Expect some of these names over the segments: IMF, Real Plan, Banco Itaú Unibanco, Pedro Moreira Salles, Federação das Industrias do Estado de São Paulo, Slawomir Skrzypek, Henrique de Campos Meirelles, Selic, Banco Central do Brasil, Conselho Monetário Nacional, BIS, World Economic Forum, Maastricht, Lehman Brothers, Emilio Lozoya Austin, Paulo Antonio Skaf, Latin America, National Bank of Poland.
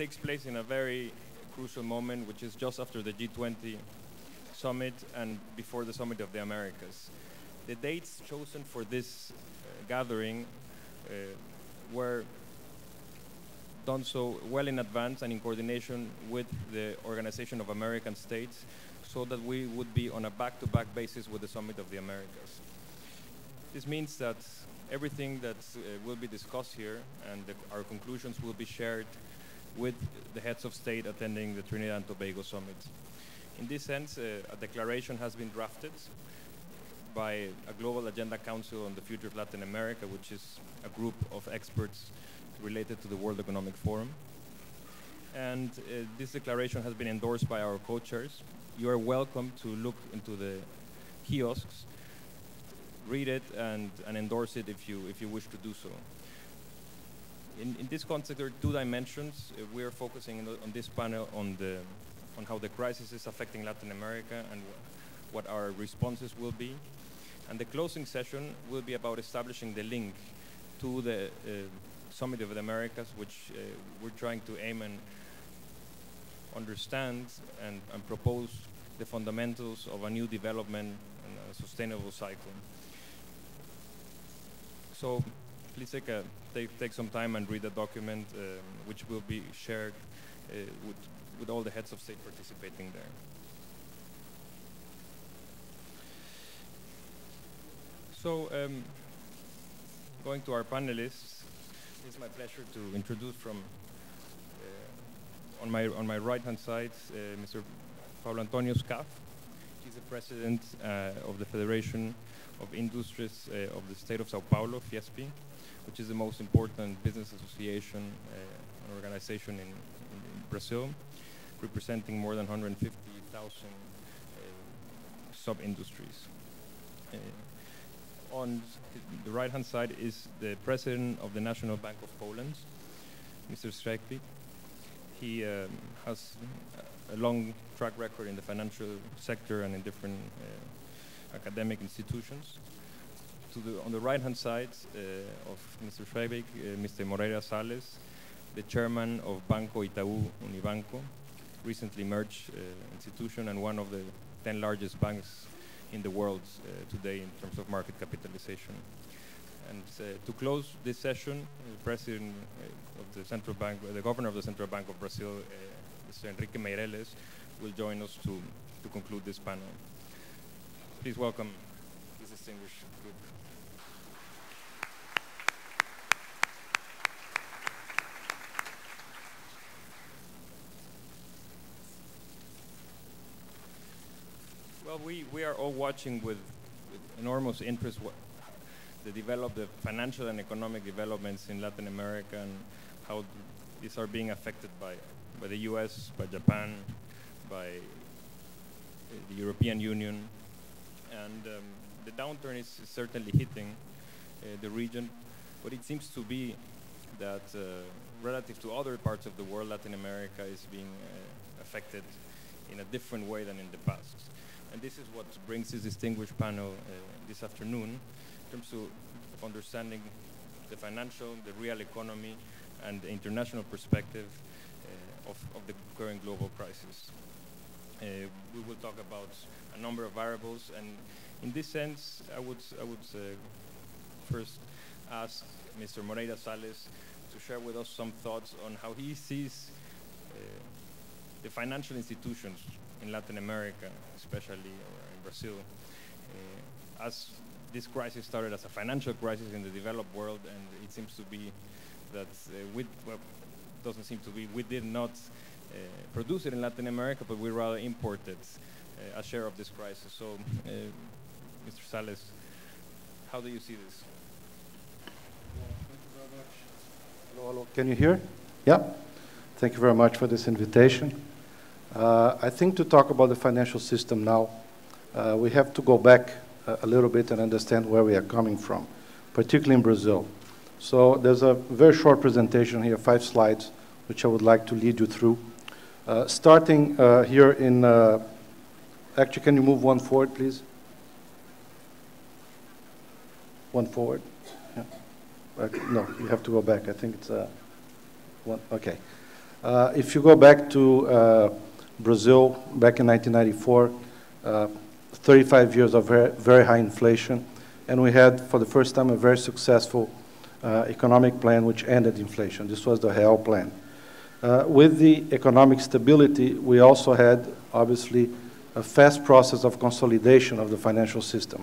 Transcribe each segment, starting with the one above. takes place in a very crucial moment, which is just after the G20 summit and before the summit of the Americas. The dates chosen for this gathering were done so well in advance and in coordination with the Organization of American States, so that we would be on a back-to-back basis with the Summit of the Americas. This means that everything that will be discussed here and our conclusions will be shared with the heads of state attending the Trinidad and Tobago Summit. In this sense, a declaration has been drafted by a Global Agenda Council on the Future of Latin America, which is a group of experts related to the World Economic Forum. And this declaration has been endorsed by our co-chairs. You are welcome to look into the kiosks, read it, and endorse it if you wish to do so. In this context, there are two dimensions. We are focusing on this panel on how the crisis is affecting Latin America and what our responses will be. And the closing session will be about establishing the link to the Summit of the Americas, which we're trying to aim and understand and propose the fundamentals of a new development and a sustainable cycle. So please take some time and read the document, which will be shared with all the heads of state participating there. So going to our panelists, it's my pleasure to introduce from on my right-hand side, Mr. Paulo Antonio Skaf. He's the president of the Federation of Industries of the State of Sao Paulo, FIESP, which is the most important business association and organization in Brazil, representing more than 150,000 sub-industries. On the right-hand side is the president of the National Bank of Poland, Mr. Skrzypek. He has a long track record in the financial sector and in different academic institutions. On the right-hand side of Mr. Skrzypek, Mr. Moreira Salles, the chairman of Banco Itaú Unibanco, recently merged institution and one of the 10 largest banks in the world today in terms of market capitalization. And to close this session, the president of the Central Bank, the governor of the Central Bank of Brazil, Mr. Henrique Meirelles, will join us to conclude this panel. Please welcome this distinguished group. Well, we are all watching with enormous interest the financial and economic developments in Latin America and how these are being affected by the US, by Japan, by the European Union. And the downturn is certainly hitting the region, but it seems to be that relative to other parts of the world, Latin America is being affected in a different way than in the past. And this is what brings this distinguished panel this afternoon, in terms of understanding the financial, the real economy, and the international perspective of the current global crisis. We will talk about a number of variables, and in this sense, I would first ask Mr. Moreira Salles to share with us some thoughts on how he sees the financial institutions in Latin America, especially, or in Brazil, as this crisis started as a financial crisis in the developed world, and it seems to be that we did not produce it in Latin America, but we rather imported a share of this crisis. So, Mr. Salles, how do you see this? Yeah, thank you very much. Hello, hello. Can you hear? Yeah. Thank you very much for this invitation. I think to talk about the financial system now, we have to go back a little bit and understand where we are coming from, particularly in Brazil. So there's a very short presentation here, 5 slides, which I would like to lead you through. Starting here in, actually, can you move one forward, please? One forward. Yeah. No, you have to go back. I think it's one. Okay. If you go back to Brazil, back in 1994, 35 years of very high inflation, and we had, for the first time, a very successful economic plan which ended inflation. This was the Real Plan. With the economic stability, we also had, obviously, a fast process of consolidation of the financial system.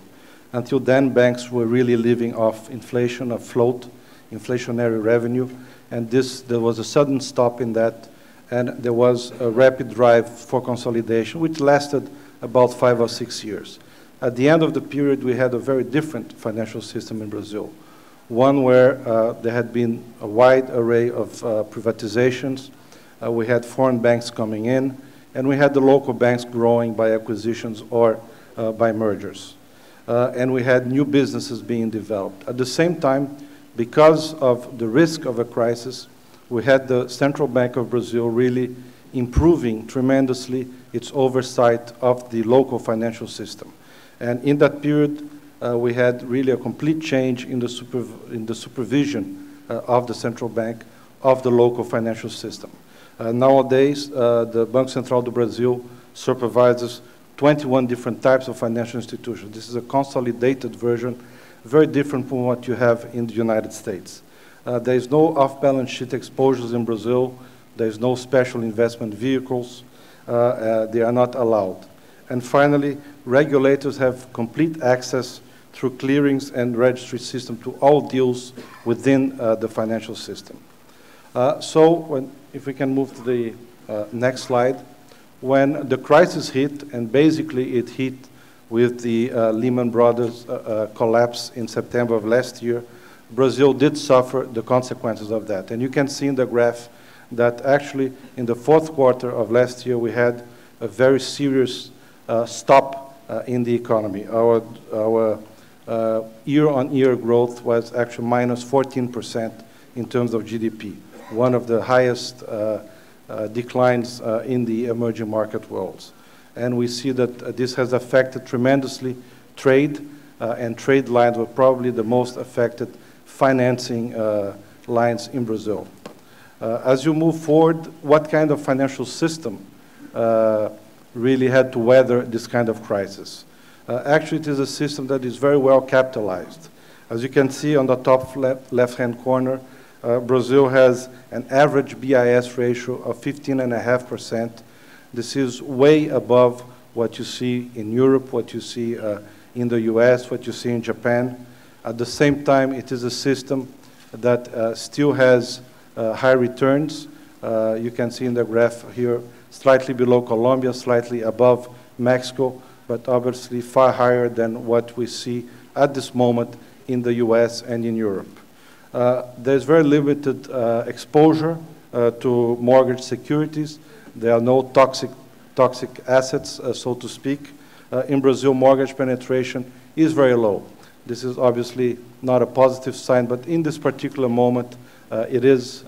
Until then, banks were really living off inflation, of float, inflationary revenue, and there was a sudden stop in that, and there was a rapid drive for consolidation, which lasted about 5 or 6 years. At the end of the period, we had a very different financial system in Brazil, one where there had been a wide array of privatizations. We had foreign banks coming in, and we had the local banks growing by acquisitions or by mergers. And we had new businesses being developed. At the same time, because of the risk of a crisis, we had the Central Bank of Brazil really improving tremendously its oversight of the local financial system. And in that period, we had really a complete change in the, supervision of the central bank of the local financial system. Nowadays, the Banco Central do Brasil supervises 21 different types of financial institutions. This is a consolidated version, very different from what you have in the United States. There is no off-balance sheet exposures in Brazil. There is no special investment vehicles. They are not allowed. And finally, regulators have complete access through clearings and registry system to all deals within the financial system. If we can move to the next slide. When the crisis hit, and basically it hit with the Lehman Brothers collapse in September of last year, Brazil did suffer the consequences of that. And you can see in the graph that actually in the fourth quarter of last year, we had a very serious stop in the economy. Our year-on-year growth was actually minus 14% in terms of GDP, one of the highest declines in the emerging market worlds. And we see that this has affected tremendously trade, and trade lines were probably the most affected financing lines in Brazil. As you move forward, what kind of financial system really had to weather this kind of crisis? Actually, it is a system that is very well capitalized. As you can see on the top left-hand corner, Brazil has an average BIS ratio of 15.5%. This is way above what you see in Europe, what you see in the US, what you see in Japan. At the same time, it is a system that still has high returns. You can see in the graph here, slightly below Colombia, slightly above Mexico, but obviously far higher than what we see at this moment in the US and in Europe. There's very limited exposure to mortgage securities. There are no toxic assets, so to speak. In Brazil, mortgage penetration is very low. This is obviously not a positive sign, but in this particular moment, it is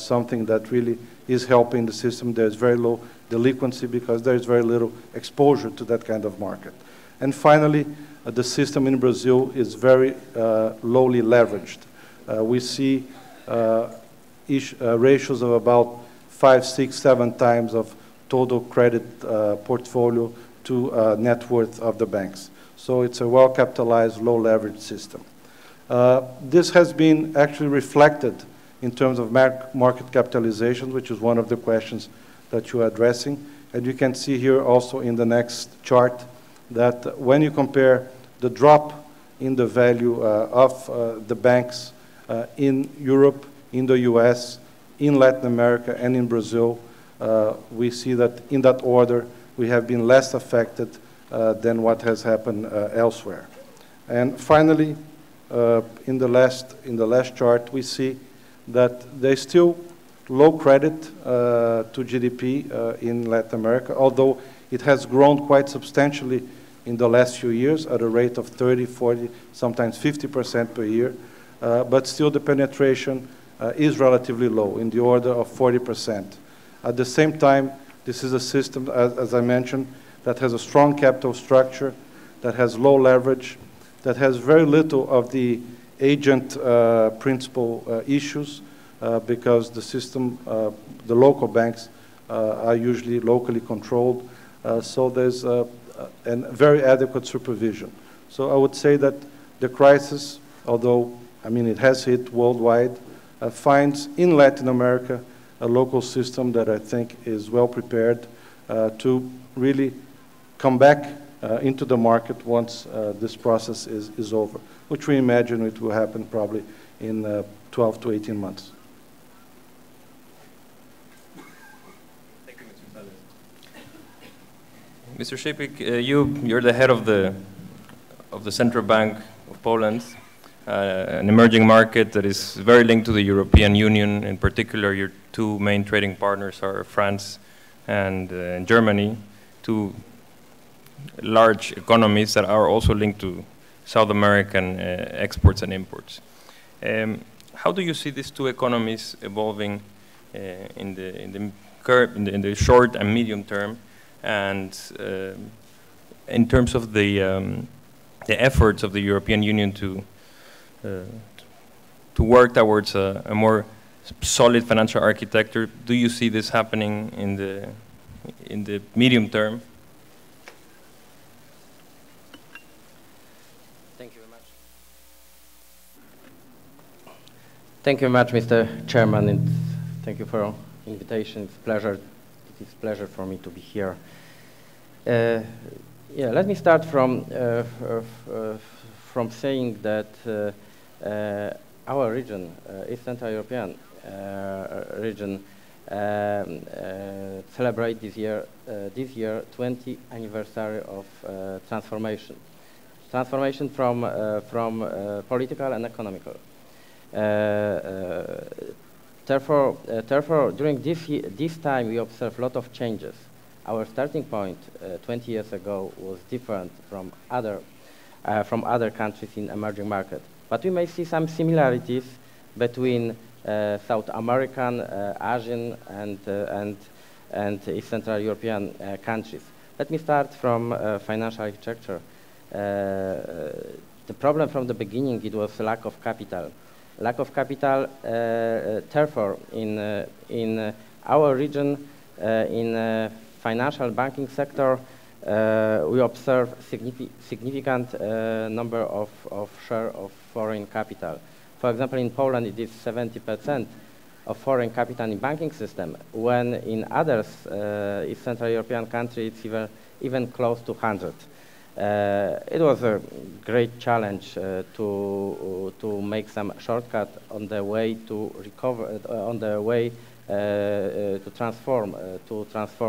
something that really is helping the system. There's very low delinquency because there's very little exposure to that kind of market. And finally, the system in Brazil is very lowly leveraged. We see ratios of about 5, 6, 7 times of total credit portfolio to net worth of the banks. So it's a well-capitalized, low-leverage system. This has been actually reflected in terms of market capitalization, which is one of the questions that you are addressing. And you can see here also in the next chart that when you compare the drop in the value of the banks in Europe, in the US, in Latin America, and in Brazil, we see that in that order, we have been less affected than what has happened elsewhere. And finally, in the last chart, we see that there's still low credit to GDP in Latin America, although it has grown quite substantially in the last few years at a rate of 30, 40, sometimes 50% per year. But still the penetration is relatively low, in the order of 40%. At the same time, this is a system, as I mentioned, that has a strong capital structure, that has low leverage, that has very little of the agent principle issues, because the system, the local banks are usually locally controlled, so there's and very adequate supervision. So I would say that the crisis, although, I mean, it has hit worldwide, finds in Latin America a local system that I think is well prepared to really come back into the market once this process is over, which we imagine it will happen probably in 12 to 18 months. Thank you, Mr. Salles. Mr. Skrzypek, you're the head of the Central Bank of Poland, an emerging market that is very linked to the European Union. In particular, your two main trading partners are France and Germany, two large economies that are also linked to South American exports and imports. How do you see these two economies evolving in the short and medium term, and in terms of the efforts of the European Union to work towards a more solid financial architecture? Do you see this happening in the medium term? Thank you very much. Thank you very much, Mr. Chairman, and thank you for the invitation. It's a pleasure. It is a pleasure for me to be here. Yeah, let me start from saying that our region, East Central European region, celebrate this year 20th anniversary of transformation from political and economical. Therefore, during this time, we observe a lot of changes. Our starting point 20 years ago was different from other countries in emerging markets. But we may see some similarities between South American, Asian, and East Central European countries. Let me start from financial architecture. The problem from the beginning, it was lack of capital. Lack of capital, therefore, in our region, in financial banking sector, we observe significant number of share of foreign capital. For example, in Poland, it is 70% of foreign capital in banking system, when in others, East Central European countries, it's even close to 100. It was a great challenge to make some shortcut on the way to recover, on the way to transform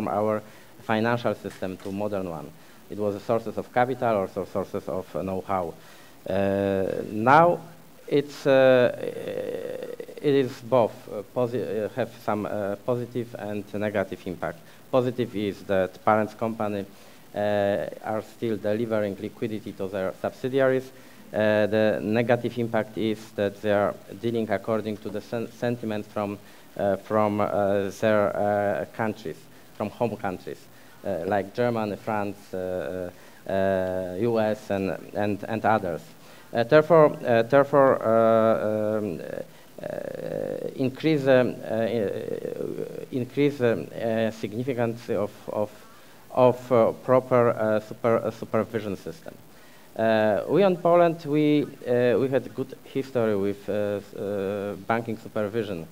our financial system to modern one. It was a sources of capital, also sources of know-how. Now, it is both have some positive and negative impact. Positive is that parent company are still delivering liquidity to their subsidiaries. The negative impact is that they are dealing according to the sentiment from their countries, from home countries, like Germany, France, US, and others. Therefore, increase significance of proper supervision system. We in Poland, we had good history with banking supervision.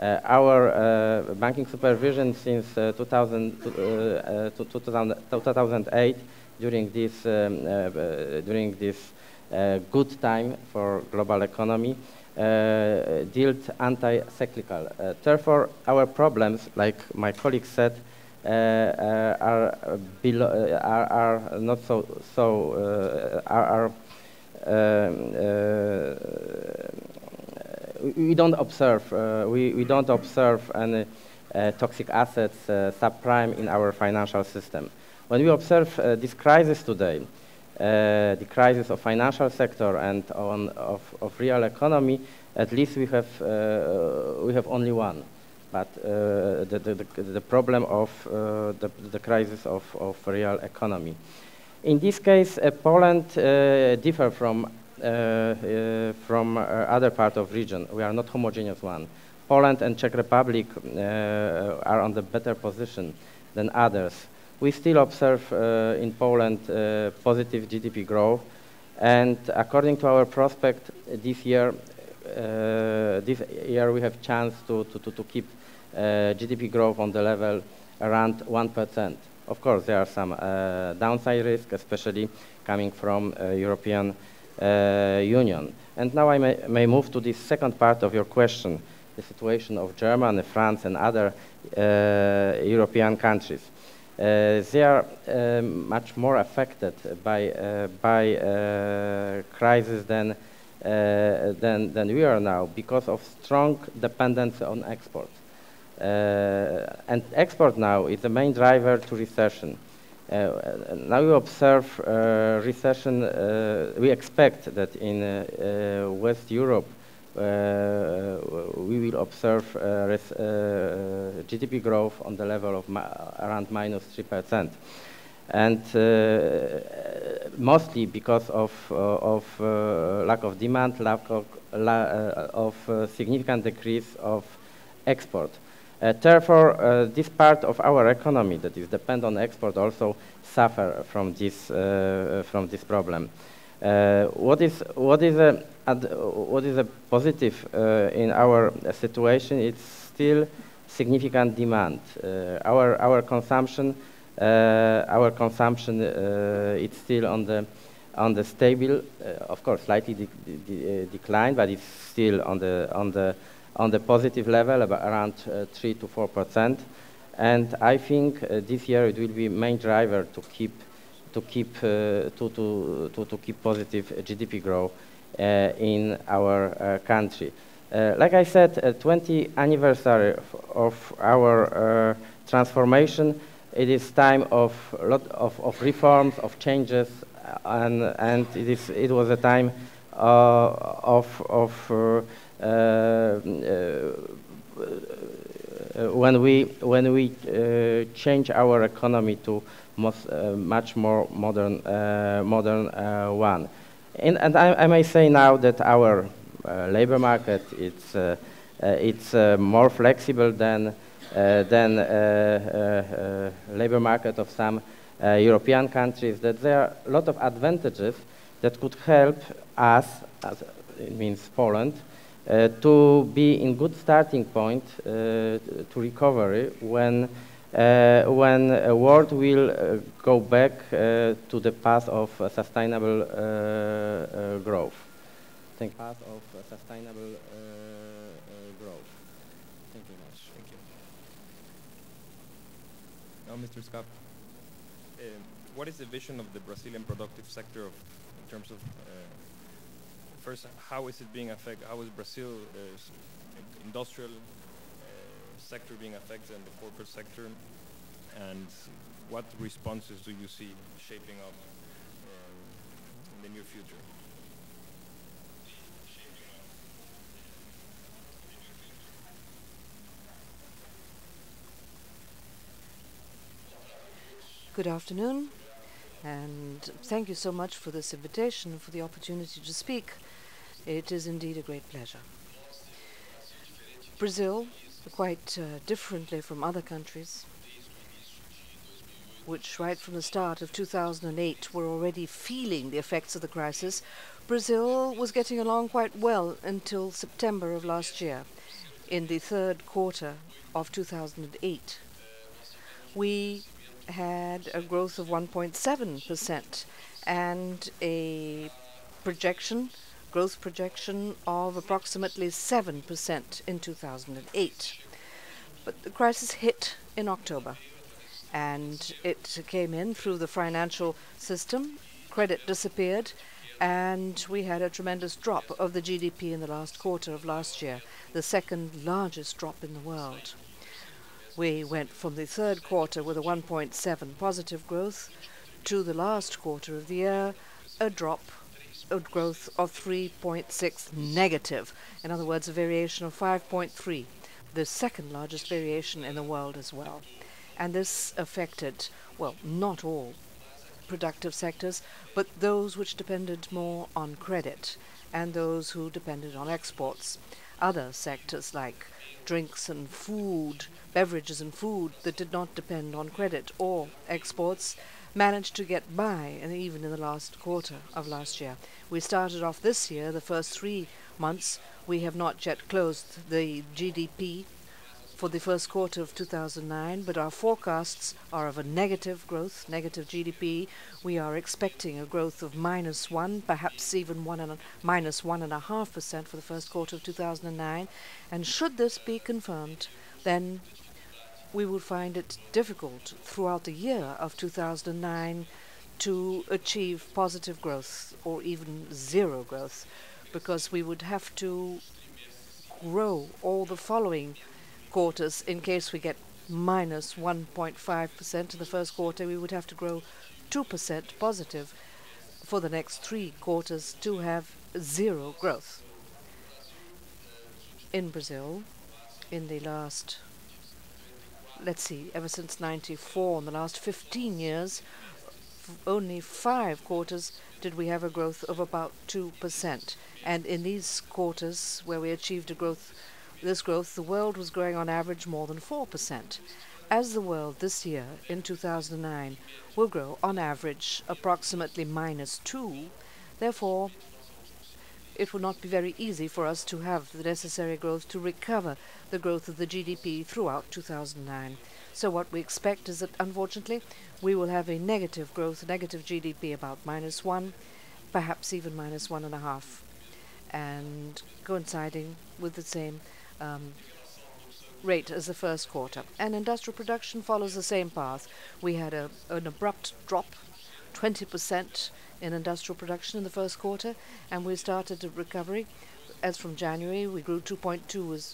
Our banking supervision since 2008, during this good time for global economy, dealt anti-cyclical. Therefore, our problems, like my colleague said, are not so we don't observe any toxic assets, subprime in our financial system. When we observe this crisis today, the crisis of financial sector and of real economy, at least we have only one. But the problem of the crisis of real economy. In this case, Poland differs from other part of region. We are not homogeneous one. Poland and Czech Republic are on the better position than others. We still observe in Poland positive GDP growth, and according to our prospect this year we have chance to keep GDP growth on the level around 1%. Of course, there are some downside risks, especially coming from European Union. And now I may move to the second part of your question, the situation of Germany, France, and other European countries. They are much more affected by crisis than we are now, because of strong dependence on export. And export now is the main driver to recession. Now we observe recession. We expect that in West Europe we will observe GDP growth on the level of around -3%, and mostly because of lack of demand, lack of significant decrease of export. Therefore, this part of our economy that is dependent on export also suffer from this problem. What is a positive in our situation? It's still significant demand. Our consumption it's still on the stable, of course slightly decline, but it's still on the positive level, about around 3 to 4%, and I think this year it will be main driver to keep positive GDP growth in our country. Like I said, 20th anniversary of our transformation. It is time of a lot of reforms, of changes, and it was a time when we change our economy to much more modern one. And I may say now that our labor market it's more flexible than labor market of some European countries. That there are a lot of advantages that could help us, as it means Poland, to be in good starting point to recovery when the world will go back to the path of sustainable growth. Thank you. Path of sustainable growth. Thank you very much. Thank you. Now, Mr. Skaf, what is the vision of the Brazilian productive sector in terms of? First, how is it being affected? How is Brazil industrial sector being affected, and the corporate sector? And what responses do you see shaping up in the near future? Good afternoon, and thank you so much for this invitation, for the opportunity to speak. It is indeed a great pleasure. Brazil, quite differently from other countries, which right from the start of 2008 were already feeling the effects of the crisis, Brazil was getting along quite well until September of last year. In the third quarter of 2008, we had a growth of 1.7% and a projection, growth projection of approximately 7% in 2008. But the crisis hit in October, and it came in through the financial system. Credit disappeared, and we had a tremendous drop of the GDP in the last quarter of last year, the second largest drop in the world. We went from the third quarter with a 1.7 positive growth to the last quarter of the year, a drop, a growth of 3.6 negative. In other words, a variation of 5.3, the second largest variation in the world as well. And this affected, well, not all productive sectors, but those which depended more on credit and those who depended on exports. Other sectors like drinks and food, beverages and food that did not depend on credit or exports managed to get by, and even in the last quarter of last year. We started off this year, the first 3 months, we have not yet closed the GDP for the first quarter of 2009, but our forecasts are of a negative growth, negative GDP. We are expecting a growth of -1%, perhaps even -1.5% for the first quarter of 2009. And should this be confirmed, then we will find it difficult throughout the year of 2009 to achieve positive growth or even zero growth, because we would have to grow all the following quarters. In case we get -1.5% in the first quarter, we would have to grow 2% positive for the next 3 quarters to have zero growth. In Brazil, in the last, let's see, ever since '94, in the last 15 years, only 5 quarters did we have a growth of about 2%. And in these quarters where we achieved a growth, the world was growing on average more than 4%. As the world this year, in 2009, will grow on average approximately -2%, therefore it will not be very easy for us to have the necessary growth to recover the growth of the GDP throughout 2009. So what we expect is that, unfortunately, we will have a negative growth, negative GDP about -1%, perhaps even -1.5%, and coinciding with the same rate as the first quarter. And industrial production follows the same path. We had an abrupt drop, 20% in industrial production in the first quarter, and we started a recovery. As from January, we grew 2.2% as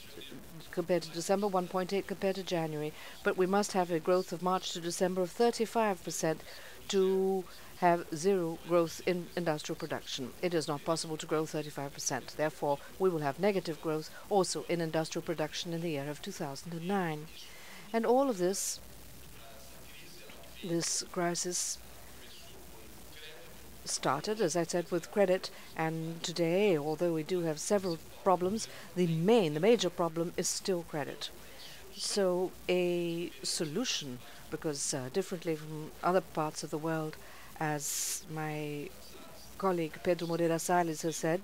compared to December, 1.8% compared to January. But we must have a growth of March to December of 35% to have zero growth in industrial production. It is not possible to grow 35%. Therefore, we will have negative growth also in industrial production in the year of 2009. And all of this, crisis started, as I said, with credit, and today, although we do have several problems, the major problem is still credit. So a solution, because differently from other parts of the world, as my colleague Pedro Moreira Salles has said,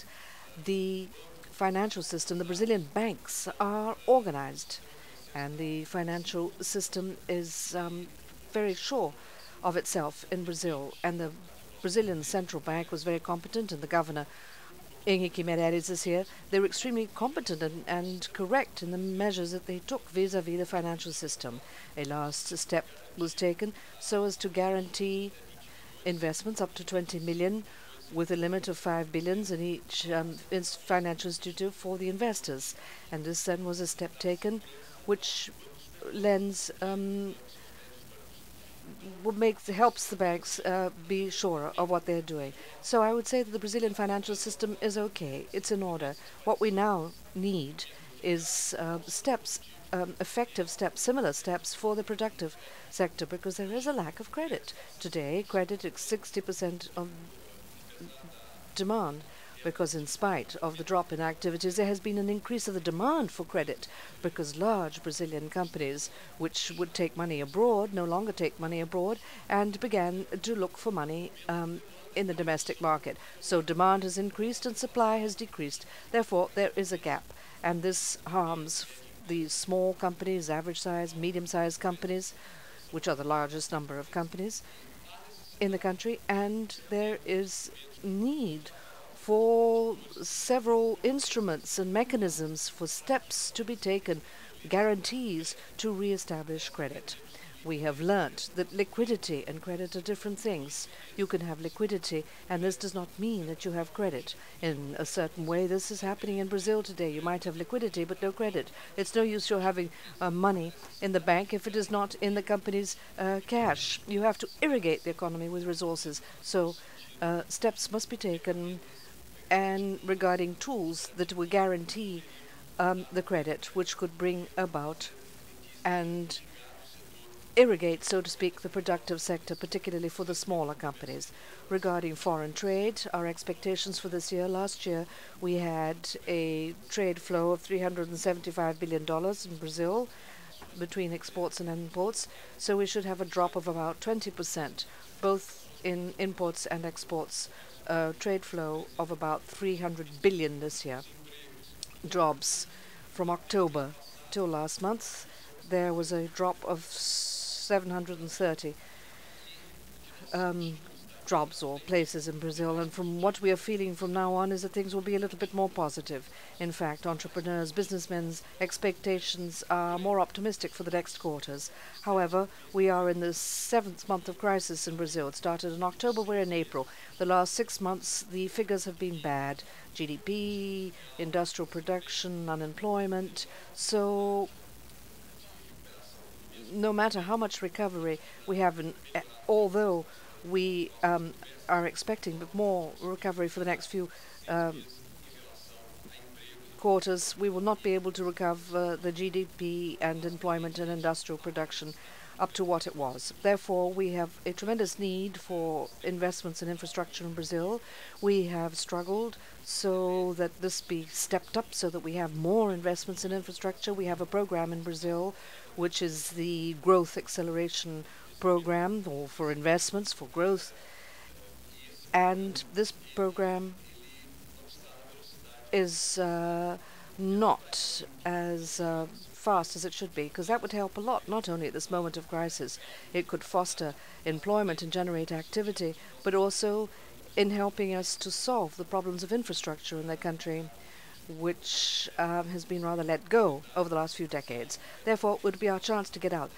the financial system, the Brazilian banks are organized, and the financial system is very sure of itself in Brazil. And the Brazilian Central Bank was very competent, and the governor, Henrique de Campos Meirelles, is here. They were extremely competent and correct in the measures that they took vis-à-vis the financial system. A last step was taken so as to guarantee investments up to 20 million with a limit of 5 billions in each financial institute for the investors. And this then was a step taken which lends helps the banks be sure of what they're doing. So I would say that the Brazilian financial system is okay, it's in order. What we now need is steps, effective steps, similar steps for the productive sector, because there is a lack of credit. Today, credit is 60% of demand, because in spite of the drop in activities, there has been an increase of the demand for credit, because large Brazilian companies, which would take money abroad, no longer take money abroad, and began to look for money in the domestic market. So demand has increased and supply has decreased. Therefore, there is a gap, and this harms the small companies, average-sized, medium-sized companies, which are the largest number of companies in the country, and there is need for several instruments and mechanisms, for steps to be taken, guarantees to re-establish credit. We have learnt that liquidity and credit are different things. You can have liquidity, and this does not mean that you have credit. In a certain way, this is happening in Brazil today. You might have liquidity, but no credit. It's no use your having money in the bank if it is not in the company's cash. You have to irrigate the economy with resources. So steps must be taken and regarding tools that will guarantee the credit, which could bring about an irrigate, so to speak, the productive sector, particularly for the smaller companies. Regarding foreign trade, our expectations for this year, last year we had a trade flow of $375 billion in Brazil between exports and imports, so we should have a drop of about 20%, both in imports and exports, trade flow of about 300 billion this year. Jobs from October till last month, there was a drop of 730 jobs or places in Brazil, and from what we are feeling from now on is that things will be a little bit more positive. In fact, entrepreneurs, businessmen's expectations are more optimistic for the next quarters. However, we are in the 7th month of crisis in Brazil. It started in October, we're in April. The last 6 months, the figures have been bad. GDP, industrial production, unemployment, so no matter how much recovery we have, although we are expecting more recovery for the next few quarters, we will not be able to recover the GDP and employment and industrial production up to what it was. Therefore, we have a tremendous need for investments in infrastructure in Brazil. We have struggled so that this be stepped up, so that we have more investments in infrastructure. We have a program in Brazil, which is the Growth Acceleration Program, or for investments, for growth. And this program is not as fast as it should be, because that would help a lot, not only at this moment of crisis. It could foster employment and generate activity, but also in helping us to solve the problems of infrastructure in the country, which has been rather let go over the last few decades. Therefore, it would be our chance to get out.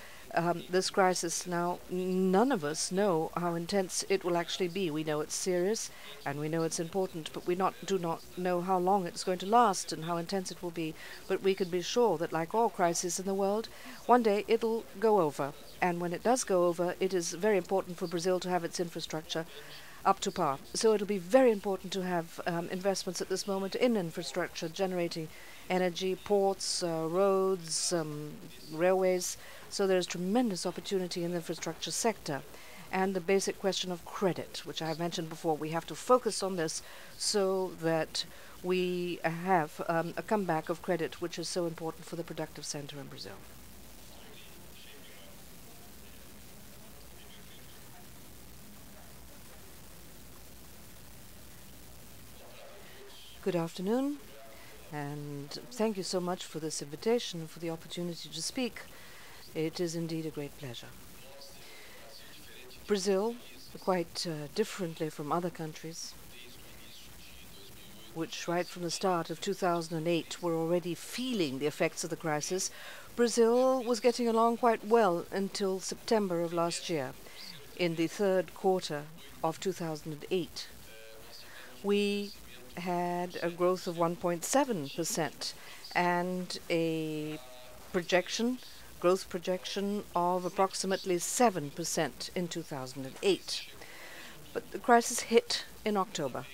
This crisis now, none of us know how intense it will actually be. We know it's serious and we know it's important, but we do not know how long it's going to last and how intense it will be. But we can be sure that, like all crises in the world, one day it'll go over. And when it does go over, it is very important for Brazil to have its infrastructure up to par. So it'll be very important to have investments at this moment in infrastructure, generating energy, ports, roads, railways. So there's tremendous opportunity in the infrastructure sector. And the basic question of credit, which I mentioned before, we have to focus on this so that we have a comeback of credit, which is so important for the productive center in Brazil. Good afternoon, and thank you so much for this invitation, for the opportunity to speak. It is indeed a great pleasure. Brazil, quite differently from other countries, which right from the start of 2008 were already feeling the effects of the crisis, Brazil was getting along quite well until September of last year. In the third quarter of 2008, we had a growth of 1.7% and a projection, growth projection of approximately 7% in 2008. But the crisis hit in October,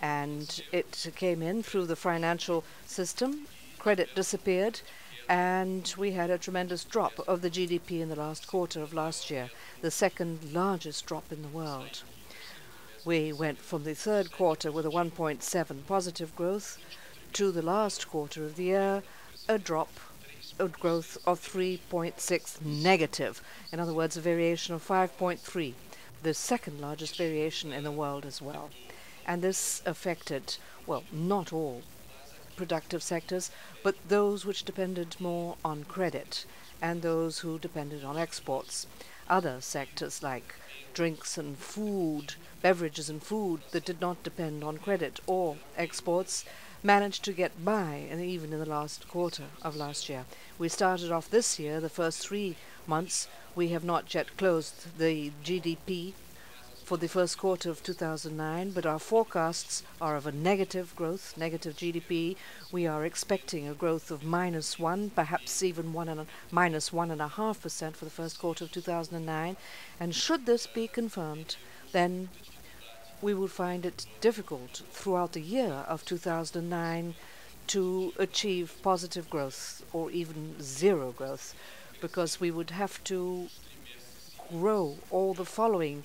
and it came in through the financial system. Credit disappeared, and we had a tremendous drop of the GDP in the last quarter of last year, the second largest drop in the world. We went from the third quarter with a 1.7 positive growth to the last quarter of the year, a drop, a growth of 3.6 negative. In other words, a variation of 5.3, the second largest variation in the world as well. And this affected, well, not all productive sectors, but those which depended more on credit and those who depended on exports. Other sectors like drinks and food, beverages and food that did not depend on credit or exports managed to get by, and even in the last quarter of last year. We started off this year, the first 3 months, we have not yet closed the GDP for the first quarter of 2009, but our forecasts are of a negative growth, negative GDP. We are expecting a growth of -1%, perhaps even minus one and a half percent for the first quarter of 2009. And should this be confirmed, then we will find it difficult throughout the year of 2009 to achieve positive growth or even zero growth. because we would have to grow all the following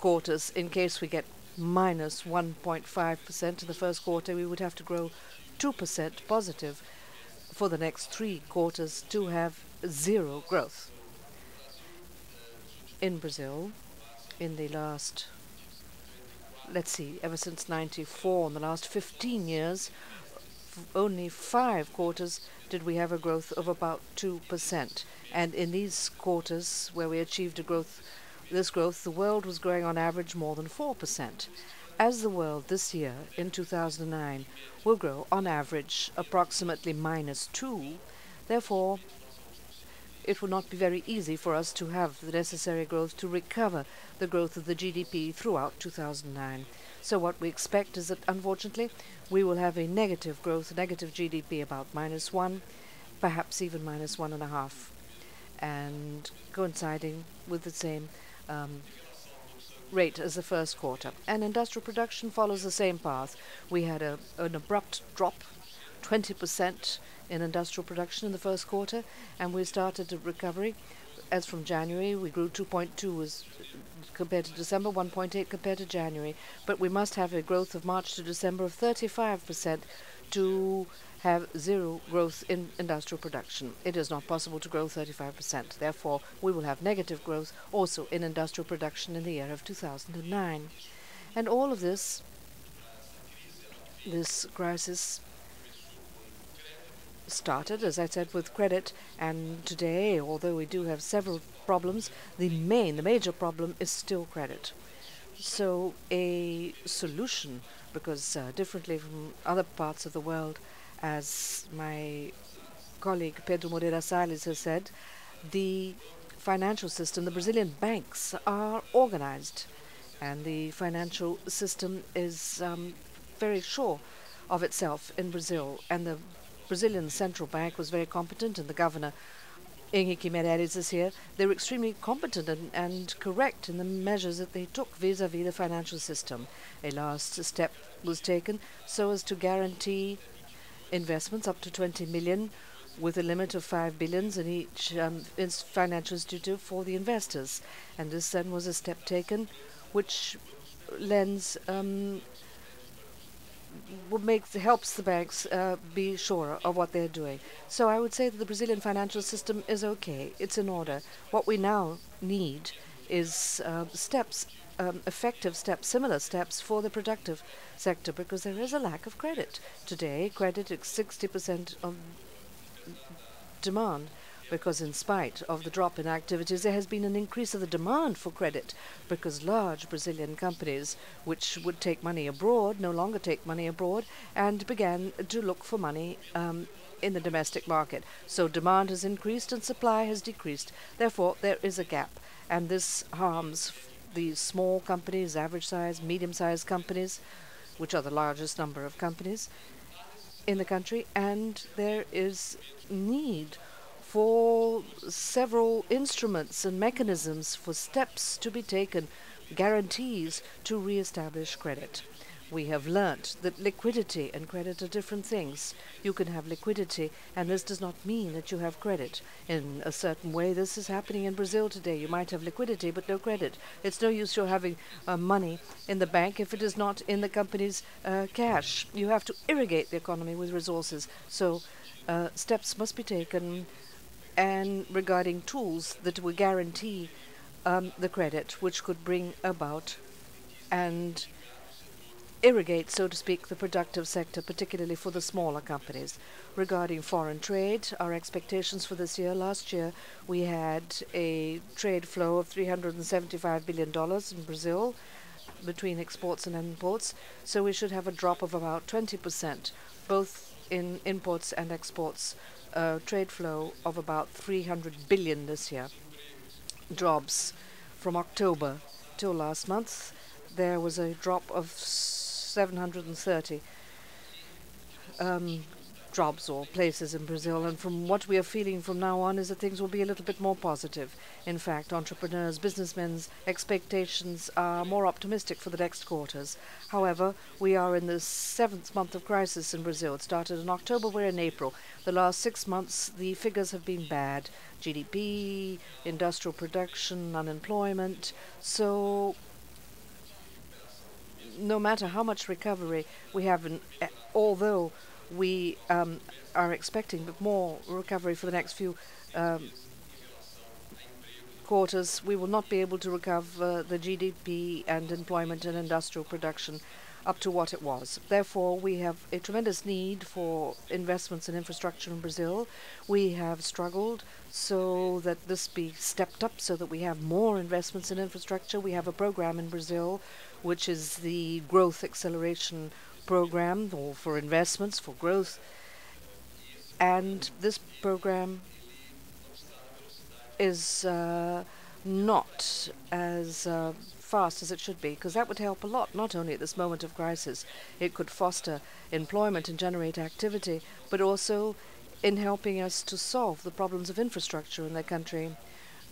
quarters in case we get minus 1.5% in the first quarter. We would have to grow 2% positive for the next 3 quarters to have zero growth. In Brazil, in the last, let's see, ever since 94, in the last 15 years, only 5 quarters did we have a growth of about 2%. And in these quarters where we achieved a growth, the world was growing on average more than 4%. As the world this year, in 2009, will grow on average approximately minus 2, therefore it will not be very easy for us to have the necessary growth to recover the growth of the GDP throughout 2009. So what we expect is that, unfortunately, we will have a negative growth, negative GDP about minus 1, perhaps even minus 1.5, and coinciding with the same rate as the first quarter. And industrial production follows the same path. We had an abrupt drop, 20% in industrial production in the first quarter, and we started a recovery. As from January, we grew 2.2 as compared to December, 1.8 compared to January. But we must have a growth of March to December of 35% to have zero growth in industrial production. It is not possible to grow 35%. Therefore, we will have negative growth also in industrial production in the year of 2009. And all of this, crisis started, as I said, with credit, and today, although we do have several problems, the major problem is still credit. So a solution, because differently from other parts of the world, as my colleague Pedro Moreira Salles has said, the financial system, the Brazilian banks are organized, and the financial system is very sure of itself in Brazil, and the Brazilian Central Bank was very competent, and the governor, Henrique de Campos Meirelles, is here. They were extremely competent and correct in the measures that they took vis-à-vis the financial system. A last step was taken so as to guarantee investments up to 20 million with a limit of 5 billions in each financial institute for the investors. And this then was a step taken which lends helps the banks be sure of what they're doing. So I would say that the Brazilian financial system is okay, it's in order. What we now need is steps, effective steps, similar steps for the productive sector, because there is a lack of credit. Today, credit is 60% of demand, because in spite of the drop in activities, there has been an increase of the demand for credit, because large Brazilian companies, which would take money abroad, no longer take money abroad, and began to look for money in the domestic market. So demand has increased and supply has decreased. Therefore, there is a gap, and this harms the small companies, average-sized, medium-sized companies, which are the largest number of companies in the country, and there is need for several instruments and mechanisms for steps to be taken, guarantees to re-establish credit. We have learnt that liquidity and credit are different things. You can have liquidity, and this does not mean that you have credit. In a certain way, this is happening in Brazil today. You might have liquidity, but no credit. It's no use your having money in the bank if it is not in the company's cash. You have to irrigate the economy with resources. So steps must be taken and regarding tools that will guarantee the credit, which could bring about and irrigate, so to speak, the productive sector, particularly for the smaller companies. Regarding foreign trade, our expectations for this year, last year we had a trade flow of $375 billion in Brazil between exports and imports, so we should have a drop of about 20%, both in imports and exports. Trade flow of about 300 billion this year. Jobs from October till last month, there was a drop of 730 jobs or places in Brazil, and from what we are feeling from now on is that things will be a little bit more positive. In fact, entrepreneurs, businessmen's expectations are more optimistic for the next quarters. However, we are in the 7th month of crisis in Brazil. It started in October, we're in April. The last 6 months, the figures have been bad. GDP, industrial production, unemployment. So no matter how much recovery we have, although we are expecting more recovery for the next few quarters, we will not be able to recover the GDP and employment and industrial production up to what it was. Therefore, we have a tremendous need for investments in infrastructure in Brazil. We have struggled so that this be stepped up, so that we have more investments in infrastructure. We have a program in Brazil, which is the Growth Acceleration Program, or for investments, for growth. And this program is not as fast as it should be, because that would help a lot, not only at this moment of crisis. It could foster employment and generate activity, but also in helping us to solve the problems of infrastructure in the country,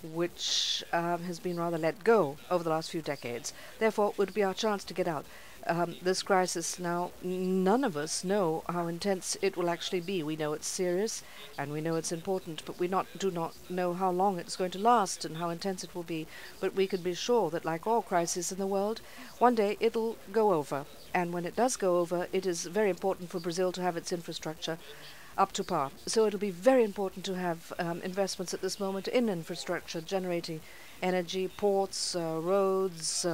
which has been rather let go over the last few decades. Therefore, it would be our chance to get out. This crisis now, none of us know how intense it will actually be. We know it's serious and we know it's important, but we do not know how long it's going to last and how intense it will be. But we can be sure that, like all crises in the world, one day it'll go over. And when it does go over, it is very important for Brazil to have its infrastructure up to par. So it'll be very important to have investments at this moment in infrastructure, generating energy, ports, roads,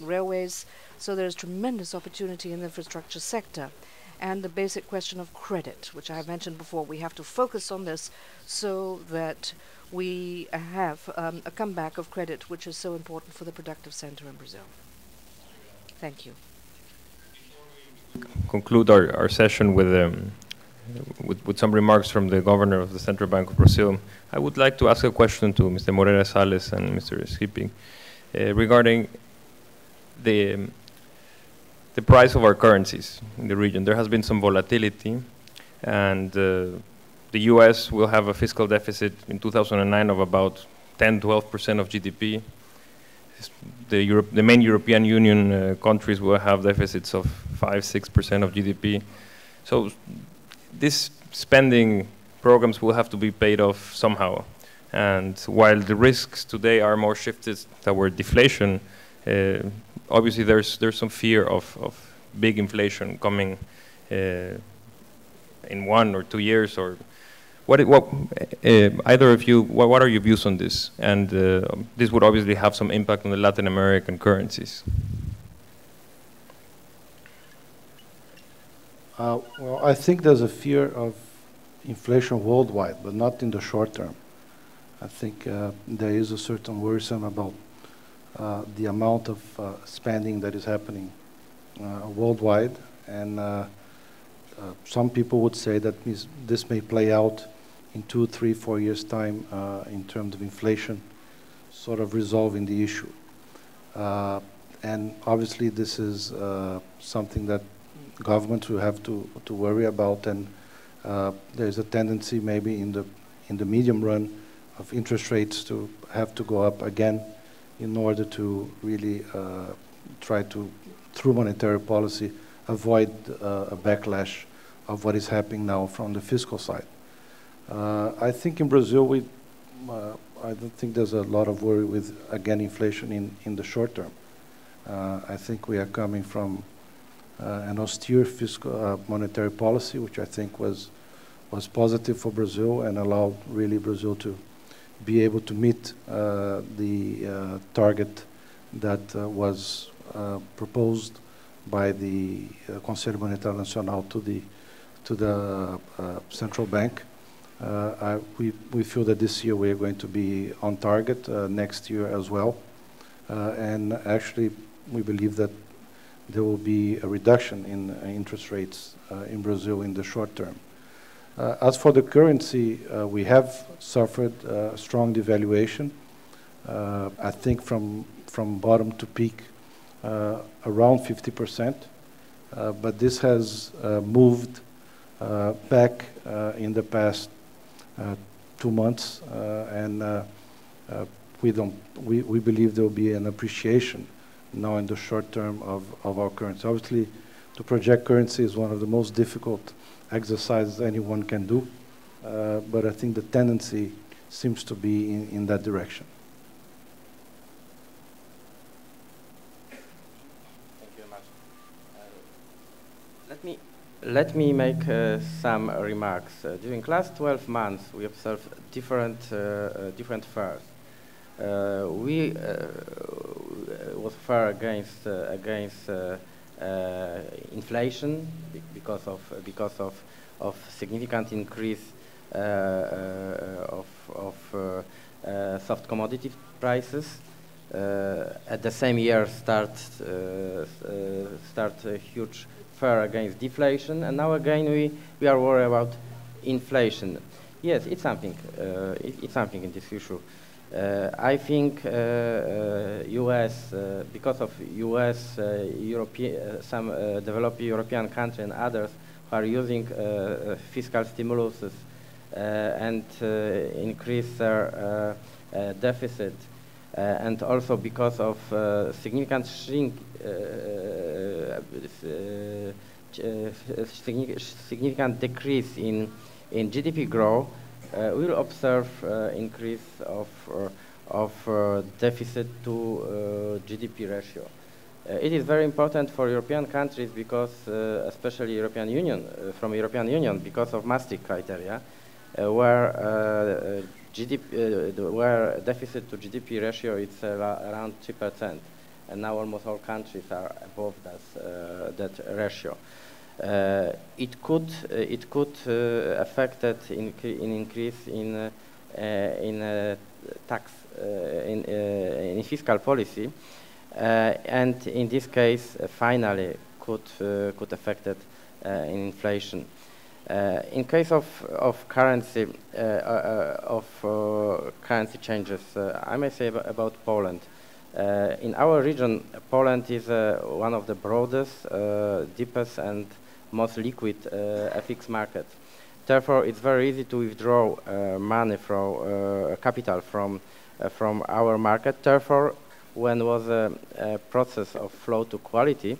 railways. So there is tremendous opportunity in the infrastructure sector. And the basic question of credit, which I have mentioned before, we have to focus on this so that we have a comeback of credit, which is so important for the productive center in Brazil. Thank you. Conclude our session with some remarks from the governor of the Central Bank of Brazil. I would like to ask a question to Mr. Moreira Salles and Mr. Skrzypek regarding the price of our currencies in the region. There has been some volatility, and the US will have a fiscal deficit in 2009 of about 10–12% of GDP. The main European Union countries will have deficits of 5–6% of GDP. So these spending programs will have to be paid off somehow. And while the risks today are more shifted toward deflation, obviously there's some fear of big inflation coming in 1 or 2 years. Or either of you, what are your views on this? And this would obviously have some impact on the Latin American currencies. Well, I think there's a fear of inflation worldwide, but not in the short term. I think there is a certain worrisome about the amount of spending that is happening worldwide. And some people would say that this may play out in 2, 3, 4 years' time in terms of inflation, sort of resolving the issue. And obviously this is something that governments will have to worry about, and there's a tendency maybe in the medium run of interest rates to have to go up again in order to really try to, through monetary policy, avoid a backlash of what is happening now from the fiscal side. I think in Brazil, I don't think there's a lot of worry with, again, inflation in the short term. I think we are coming from an austere fiscal monetary policy, which I think was positive for Brazil and allowed really Brazil to be able to meet the target that was proposed by the Conselho Monetário Nacional to the central bank. We feel that this year we are going to be on target, next year as well, and actually we believe that there will be a reduction in interest rates in Brazil in the short term. As for the currency, we have suffered strong devaluation. I think from bottom to peak, around 50%. But this has moved back in the past 2 months, and we believe there will be an appreciation now in the short term of our currency. Obviously, to project currency is one of the most difficult exercises anyone can do, but I think the tendency seems to be in that direction. Thank you very much. Let me make some remarks. During last 12 months, we observed different fares. Was far against inflation because of significant increase of soft commodity prices. At the same year, start a huge fare against deflation, and now again we are worried about inflation. Yes, it's something. It's something in this issue. I think U.S. Because of U.S. Some developed European countries and others are using fiscal stimuluses and increase their deficit, and also because of significant significant decrease in GDP growth. We'll observe increase of deficit to GDP ratio. It is very important for European countries because, especially European Union, from European Union, because of Maastricht criteria, where deficit to GDP ratio is around 2%, and now almost all countries are above that ratio. It could affect that in increase in tax in fiscal policy, and in this case, finally, could affect that in inflation. In case of currency currency changes, I may say about Poland. In our region, Poland is one of the broadest, deepest, and most liquid FX market. Therefore, it's very easy to withdraw money from capital from our market. Therefore, when was a process of flow to quality,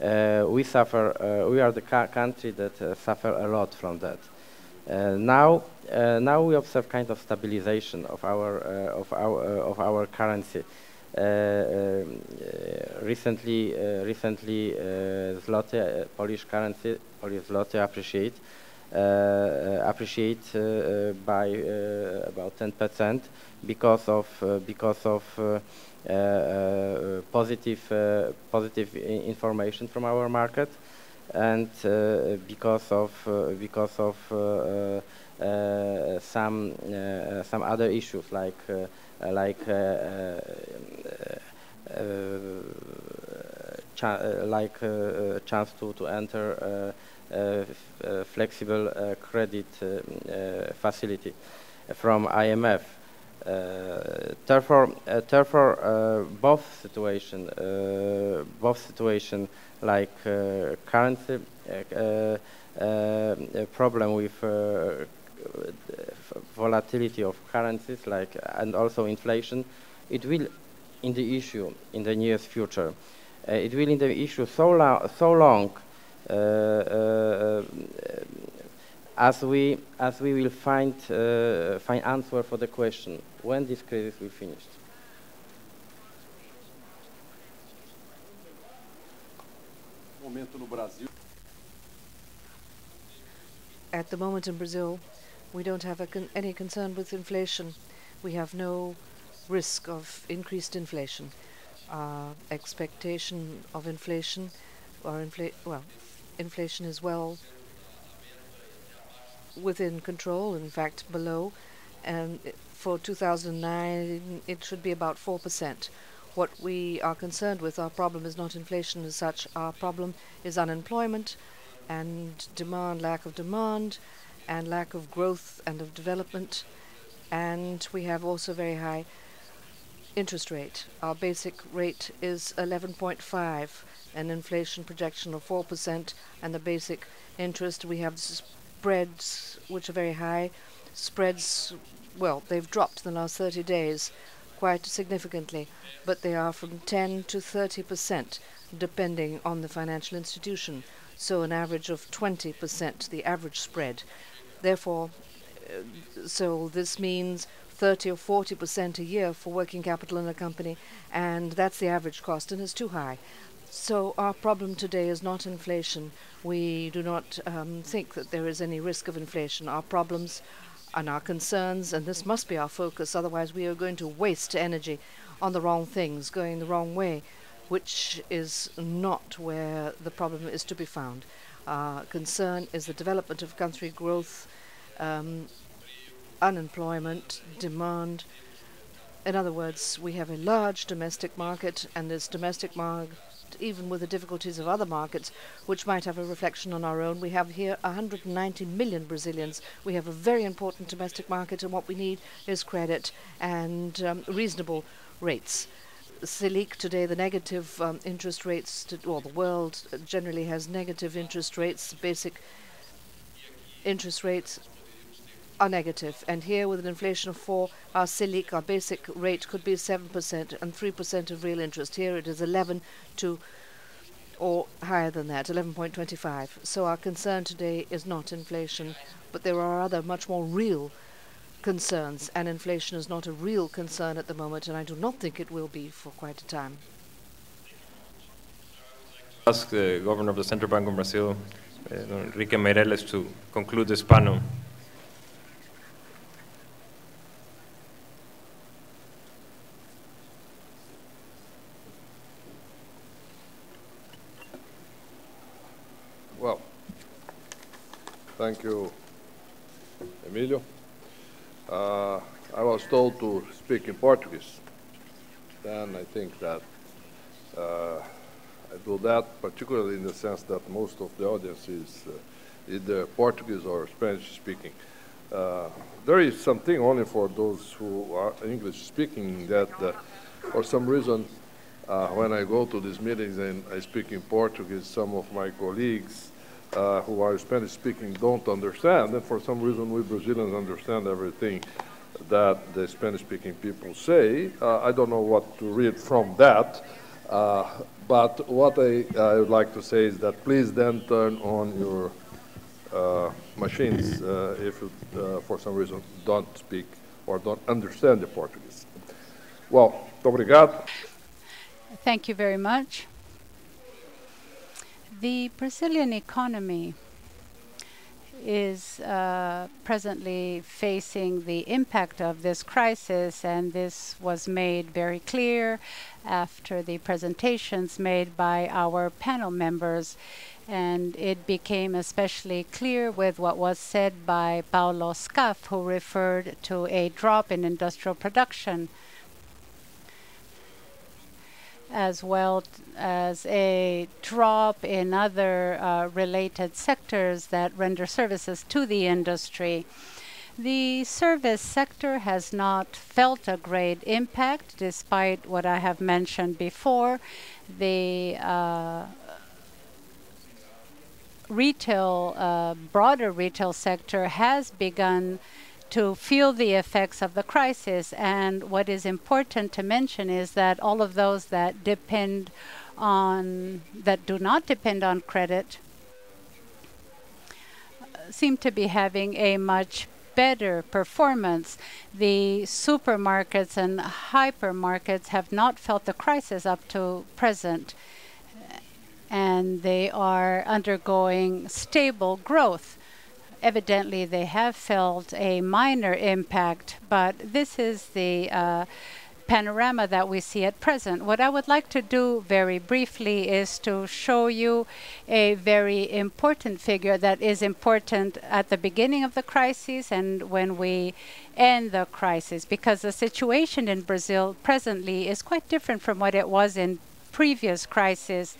we suffer. We are the country that suffer a lot from that. Now we observe kind of stabilization of our currency. Recently, zloty, Polish currency, Polish zloty appreciate by about 10% because of positive information from our market, and because of some other issues like chance to enter flexible credit facility from IMF. Therefore, both situation, like currency problem with volatility of currencies, and also inflation, it will in the issue in the nearest future. It will in the issue so long as we will find answer for the question when this crisis will finish. At the moment in Brazil, we don't have any concern with inflation. We have no risk of increased inflation. Our expectation of inflation, inflation is well within control, in fact below, and for 2009 it should be about 4%. What we are concerned with, our problem is not inflation as such. Our problem is unemployment and demand, lack of demand, and lack of growth and of development, and we have also very high interest rate. Our basic rate is 11.5, an inflation projection of 4%, and the basic interest, we have spreads which are very high. Spreads, well, they've dropped in the last 30 days quite significantly, but they are from 10 to 30% depending on the financial institution, so an average of 20%, the average spread. Therefore, So this means 30 or 40% a year for working capital in a company, and that's the average cost, and it's too high. So our problem today is not inflation. We do not think that there is any risk of inflation. Our problems and our concerns, and this must be our focus, otherwise we are going to waste energy on the wrong things, going the wrong way, which is not where the problem is to be found. Our concern is the development of country, growth, unemployment, demand. In other words, we have a large domestic market, and this domestic market, even with the difficulties of other markets, which might have a reflection on our own, we have here 190 million Brazilians. We have a very important domestic market, and what we need is credit and reasonable rates. Selic today, the negative interest rates, well, the world generally has negative interest rates, basic interest rates are negative, and here with an inflation of 4, our Selic, our basic rate, could be 7% and 3% of real interest. Here it is 11 to or higher than that, 11.25. So our concern today is not inflation, but there are other much more real concerns, and inflation is not a real concern at the moment, and I do not think it will be for quite a time. Ask the governor of the Central Bank of Brazil, Henrique Meirelles, to conclude this panel. Well, thank you, Emilio. I was told to speak in Portuguese. Then I think that I do that, particularly in the sense that most of the audience is either Portuguese or Spanish speaking. There is something only for those who are English speaking that for some reason when I go to these meetings and I speak in Portuguese, some of my colleagues who are Spanish speaking don't understand, and for some reason we Brazilians understand everything that the Spanish speaking people say. I don't know what to read from that, but what I would like to say is that please then turn on your machines if you for some reason don't speak or don't understand the Portuguese. Well, obrigado. Thank you very much. The Brazilian economy is presently facing the impact of this crisis, and this was made very clear after the presentations made by our panel members. And it became especially clear with what was said by Paulo Skaf, who referred to a drop in industrial production, as well as a drop in other related sectors that render services to the industry. The service sector has not felt a great impact, despite what I have mentioned before. The retail, broader retail sector has begun to feel the effects of the crisis. And what is important to mention is that all of those that depend on, that do not depend on credit, seem to be having a much better performance. The supermarkets and hypermarkets have not felt the crisis up to present, and they are undergoing stable growth. Evidently, they have felt a minor impact, but this is the panorama that we see at present. What I would like to do very briefly is to show you a very important figure that is important at the beginning of the crisis and when we end the crisis, because the situation in Brazil presently is quite different from what it was in previous crisis.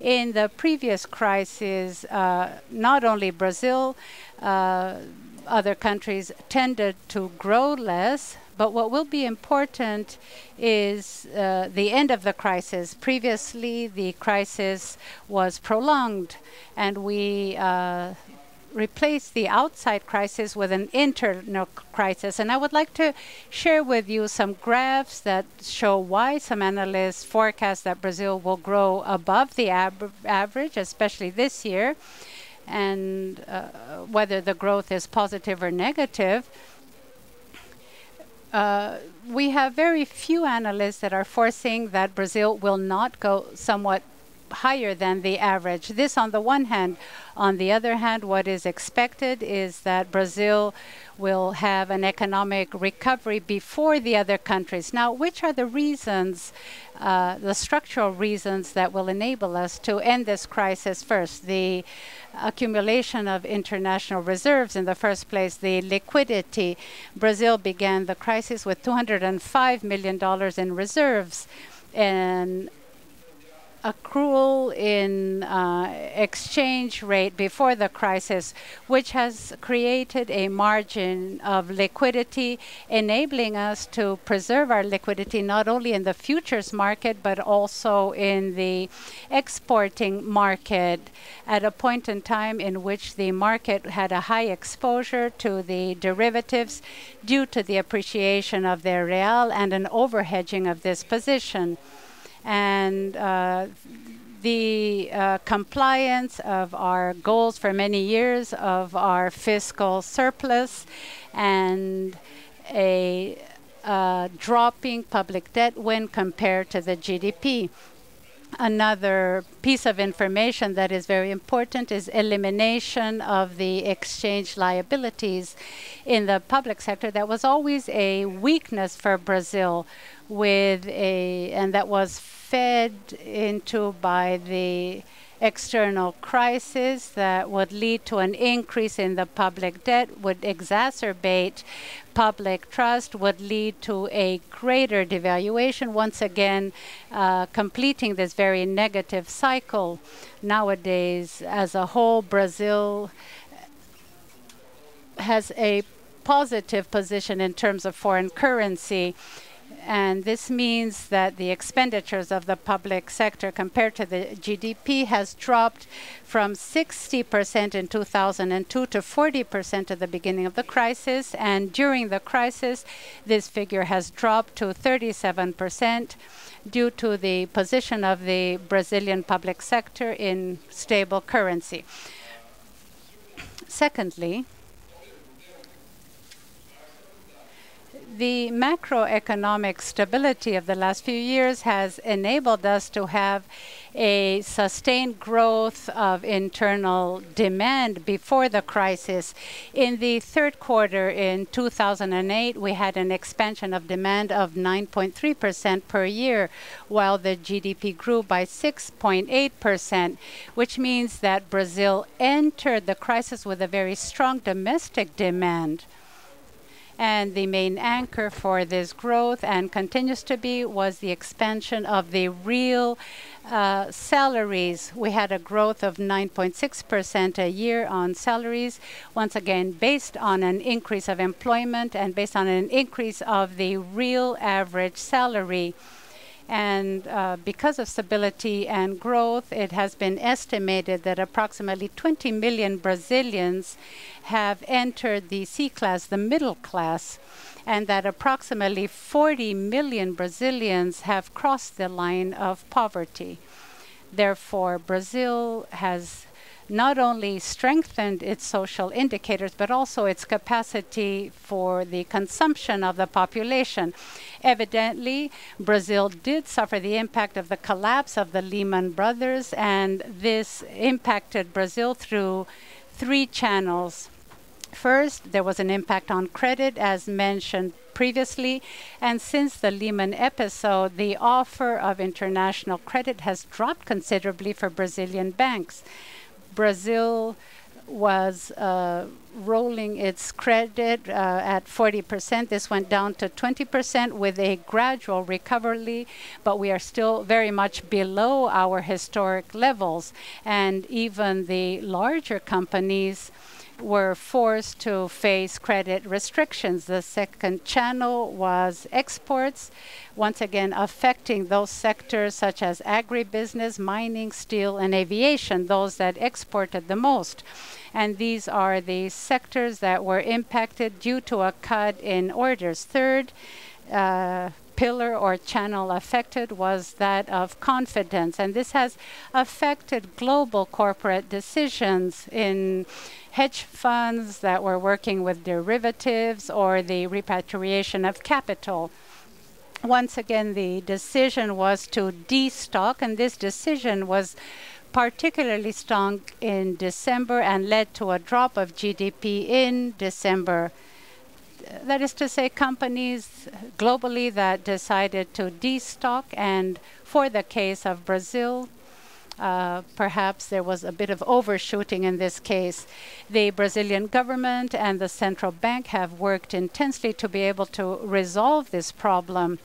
In the previous crisis, not only Brazil, other countries tended to grow less, but what will be important is the end of the crisis. Previously, the crisis was prolonged, and we replace the outside crisis with an internal crisis. And I would like to share with you some graphs that show why some analysts forecast that Brazil will grow above the average, especially this year. and whether the growth is positive or negative, we have very few analysts that are foreseeing that Brazil will not go somewhat higher than the average. This on the one hand. On the other hand, what is expected is that Brazil will have an economic recovery before the other countries. Now, which are the reasons, the structural reasons that will enable us to end this crisis first? The accumulation of international reserves in the first place, the liquidity. Brazil began the crisis with $205 million in reserves, and accrual in exchange rate before the crisis, which has created a margin of liquidity, enabling us to preserve our liquidity not only in the futures market, but also in the exporting market at a point in time in which the market had a high exposure to the derivatives due to the appreciation of their real and an overhedging of this position. And the compliance of our goals for many years of our fiscal surplus and a dropping public debt when compared to the GDP. Another piece of information that is very important is elimination of the exchange liabilities in the public sector. That was always a weakness for Brazil, and that was fed into by the external crisis that would lead to an increase in the public debt, would exacerbate public trust, would lead to a greater devaluation, once again completing this very negative cycle. Nowadays, as a whole, Brazil has a positive position in terms of foreign currency. And this means that the expenditures of the public sector compared to the GDP has dropped from 60% in 2002 to 40% at the beginning of the crisis. And during the crisis, this figure has dropped to 37% due to the position of the Brazilian public sector in stable currency. Secondly, the macroeconomic stability of the last few years has enabled us to have a sustained growth of internal demand before the crisis. In the third quarter in 2008, we had an expansion of demand of 9.3% per year, while the GDP grew by 6.8%, which means that Brazil entered the crisis with a very strong domestic demand. And the main anchor for this growth, and continues to be, was the expansion of the real salaries. We had a growth of 9.6% a year on salaries, once again based on an increase of employment and based on an increase of the real average salary. And because of stability and growth, it has been estimated that approximately 20 million Brazilians have entered the C-class, the middle class, and that approximately 40 million Brazilians have crossed the line of poverty. Therefore, Brazil has not only strengthened its social indicators, but also its capacity for the consumption of the population. Evidently, Brazil did suffer the impact of the collapse of the Lehman Brothers, and this impacted Brazil through three channels. First, there was an impact on credit, as mentioned previously, and since the Lehman episode, the offer of international credit has dropped considerably for Brazilian banks. Brazil was rolling its credit at 40%. This went down to 20% with a gradual recovery, but we are still very much below our historic levels. And even the larger companies were forced to face credit restrictions. The second channel was exports, once again affecting those sectors such as agribusiness, mining, steel, and aviation, those that exported the most. And these are the sectors that were impacted due to a cut in orders. Third, pillar or channel affected was that of confidence, and this has affected global corporate decisions in hedge funds that were working with derivatives or the repatriation of capital. Once again, the decision was to destock, and this decision was particularly strong in December and led to a drop of GDP in December. That is to say, companies globally that decided to destock, and for the case of Brazil, perhaps there was a bit of overshooting in this case. The Brazilian government and the central bank have worked intensely to be able to resolve this problem.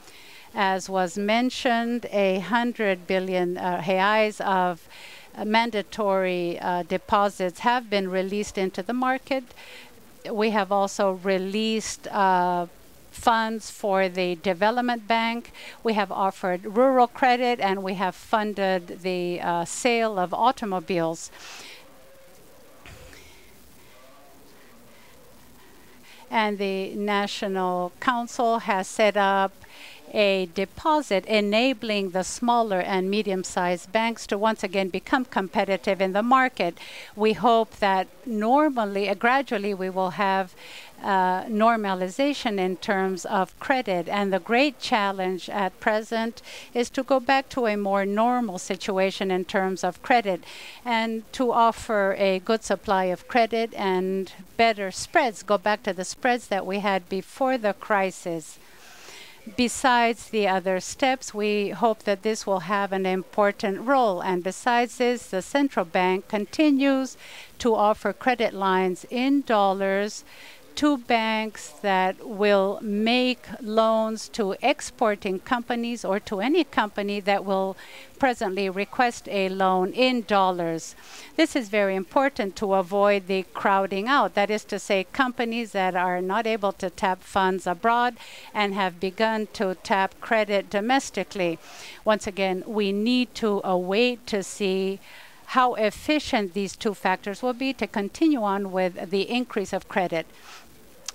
As was mentioned, 100 billion reais of mandatory deposits have been released into the market. We have also released funds for the development bank. We have offered rural credit, and we have funded the sale of automobiles. And the National Council has set up a deposit enabling the smaller and medium-sized banks to once again become competitive in the market. We hope that gradually we will have normalization in terms of credit, and the great challenge at present is to go back to a more normal situation in terms of credit and to offer a good supply of credit and better spreads, go back to the spreads that we had before the crisis. Besides the other steps, we hope that this will have an important role. And besides this, the central bank continues to offer credit lines in dollars to banks that will make loans to exporting companies or to any company that will presently request a loan in dollars. This is very important to avoid the crowding out. That is to say, companies that are not able to tap funds abroad and have begun to tap credit domestically. Once again, we need to await to see how efficient these two factors will be to continue on with the increase of credit.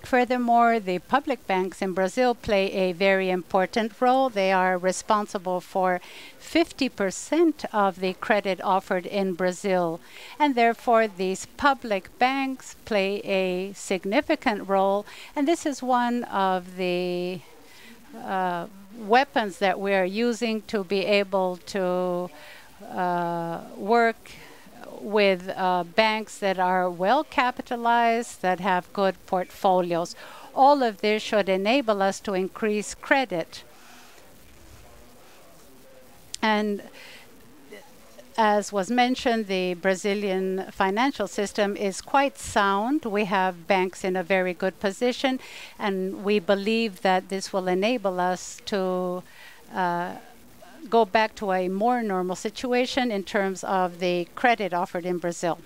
Furthermore, the public banks in Brazil play a very important role. They are responsible for 50% of the credit offered in Brazil, and therefore these public banks play a significant role, and this is one of the weapons that we are using to be able to work with banks that are well capitalized, that have good portfolios. All of this should enable us to increase credit. And as was mentioned, the Brazilian financial system is quite sound. We have banks in a very good position, and we believe that this will enable us to go back to a more normal situation in terms of the credit offered in Brazil.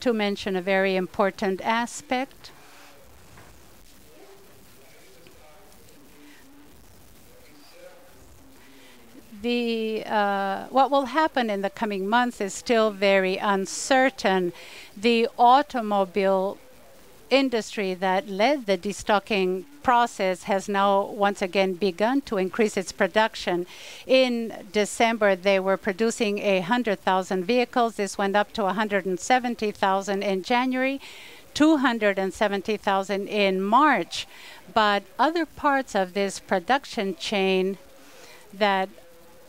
To mention a very important aspect, what will happen in the coming months is still very uncertain. The automobile industry that led the destocking process has now once again begun to increase its production. In December, they were producing 100,000 vehicles. This went up to 170,000 in January, 270,000 in March. But other parts of this production chain that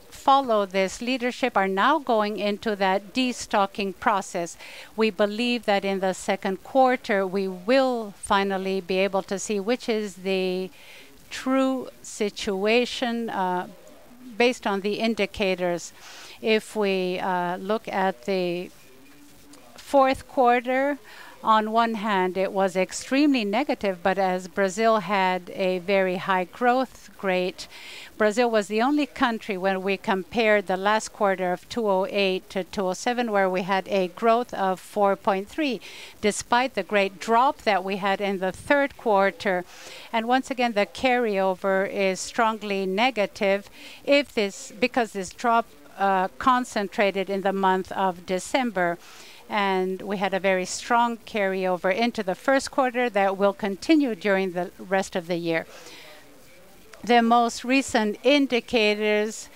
follow this leadership are now going into that destocking process. We believe that in the second quarter, we will finally be able to see which is the true situation based on the indicators. If we look at the fourth quarter, on one hand, it was extremely negative, but as Brazil had a very high growth rate, Brazil was the only country when we compared the last quarter of 2008 to 2007 where we had a growth of 4.3, despite the great drop that we had in the third quarter. And once again, the carryover is strongly negative because this drop concentrated in the month of December. And we had a very strong carryover into the first quarter that will continue during the rest of the year. The most recent indicators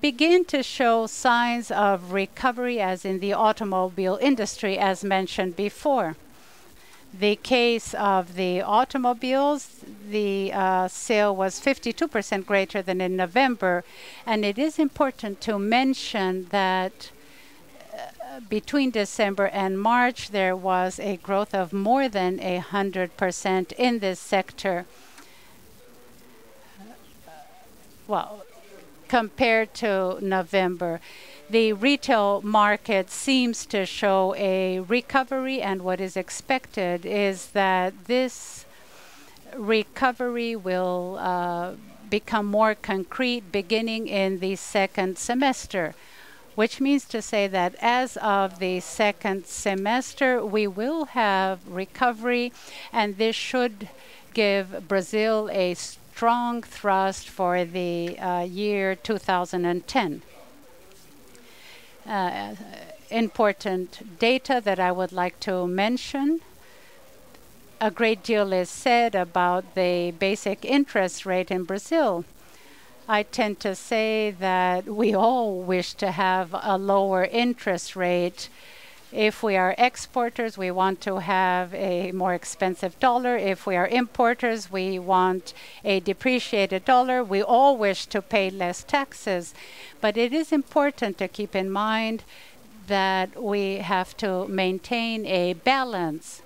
begin to show signs of recovery, as in the automobile industry, as mentioned before. The case of the automobiles, the sale was 52% greater than in November. And it is important to mention that between December and March, there was a growth of more than 100% in this sector. Well, compared to November. The retail market seems to show a recovery, and what is expected is that this recovery will become more concrete beginning in the second semester, which means to say that as of the second semester, we will have recovery, and this should give Brazil a strong thrust for the year 2010. Important data that I would like to mention. A great deal is said about the basic interest rate in Brazil. I tend to say that we all wish to have a lower interest rate. If we are exporters, we want to have a more expensive dollar. If we are importers, we want a depreciated dollar. We all wish to pay less taxes. But it is important to keep in mind that we have to maintain a balance.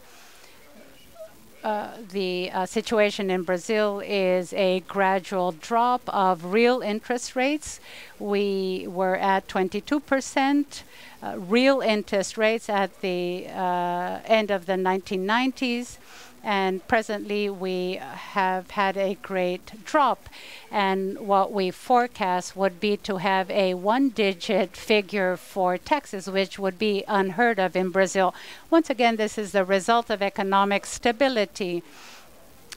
The situation in Brazil is a gradual drop of real interest rates. We were at 22% real interest rates at the end of the 1990s. And presently, we have had a great drop. And what we forecast would be to have a one-digit figure for taxes, which would be unheard of in Brazil. Once again, this is the result of economic stability.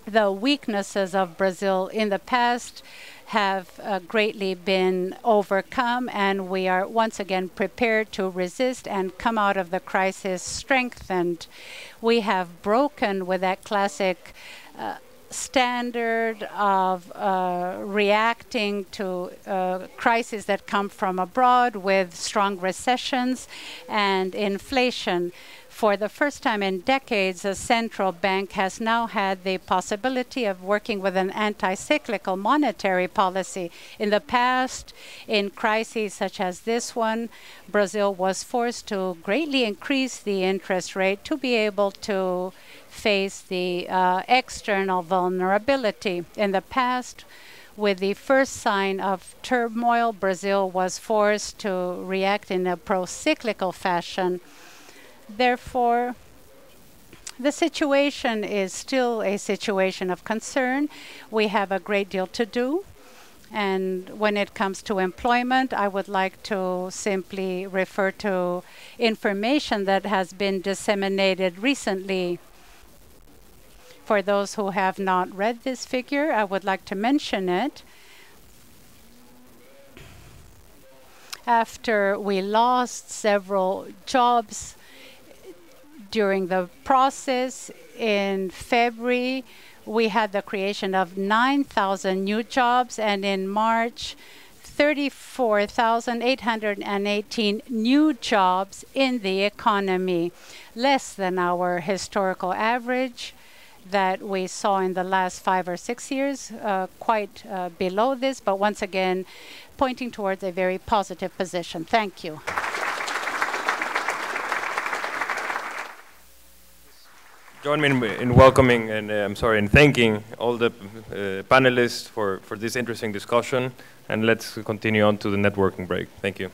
The weaknesses of Brazil in the past have greatly been overcome, and we are once again prepared to resist and come out of the crisis strengthened. We have broken with that classic standard of reacting to crises that come from abroad with strong recessions and inflation. For the first time in decades, a central bank has now had the possibility of working with an anti-cyclical monetary policy. In the past, in crises such as this one, Brazil was forced to greatly increase the interest rate to be able to face the external vulnerability. In the past, with the first sign of turmoil, Brazil was forced to react in a pro-cyclical fashion. Therefore, the situation is still a situation of concern. We have a great deal to do. And when it comes to employment, I would like to simply refer to information that has been disseminated recently. For those who have not read this figure, I would like to mention it. After we lost several jobs during the process, in February, we had the creation of 9,000 new jobs, and in March, 34,818 new jobs in the economy, less than our historical average that we saw in the last 5 or 6 years, quite below this, but once again, pointing towards a very positive position. Thank you. Join me in welcoming and I'm sorry, in thanking all the panelists for this interesting discussion. And let's continue on to the networking break. Thank you.